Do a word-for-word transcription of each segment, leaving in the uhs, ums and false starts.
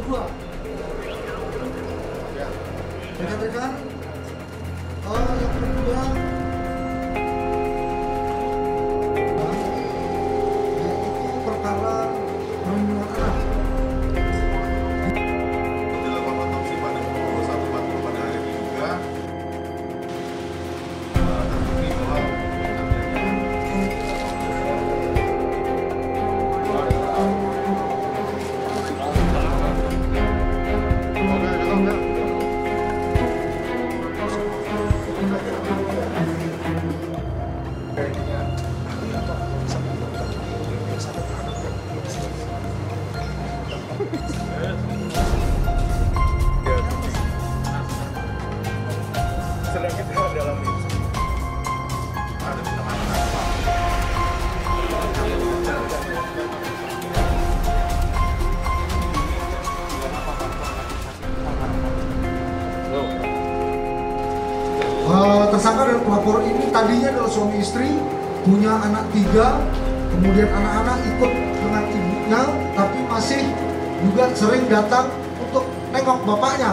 kedua. Rekan-rekan, orang yang kedua yaitu perkara penyuapan. Dalam pemantauan si pada pukul satu empat puluh pada hari ini juga terbukti bahwa sedang kita dalam ini ada teman-teman tersangka dan pelapor ini tadinya adalah suami istri, punya anak tiga, kemudian anak-anak ikut dengan ibunya, tapi masih juga sering datang untuk nengok bapaknya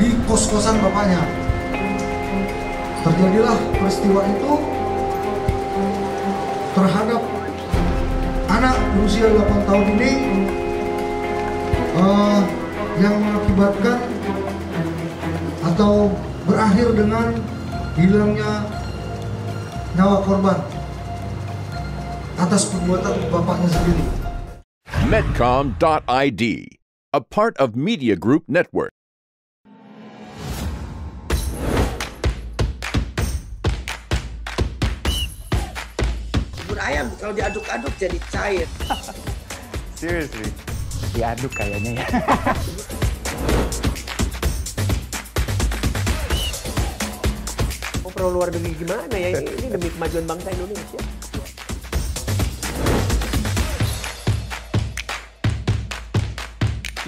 di kos-kosan bapaknya. Terjadilah peristiwa itu terhadap anak berusia delapan tahun ini uh, yang mengakibatkan atau berakhir dengan hilangnya nyawa korban atas perbuatan bapaknya sendiri. Medcom dot I D, a part of Media Group Network. Bubur ayam kalau diaduk-aduk jadi cair. Seriously, diaduk kayaknya ya. Pro luar negeri gimana ya ini, ini demi kemajuan bangsa Indonesia.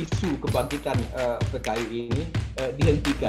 Isu kebangkitan uh, P K I ini uh, dihentikan.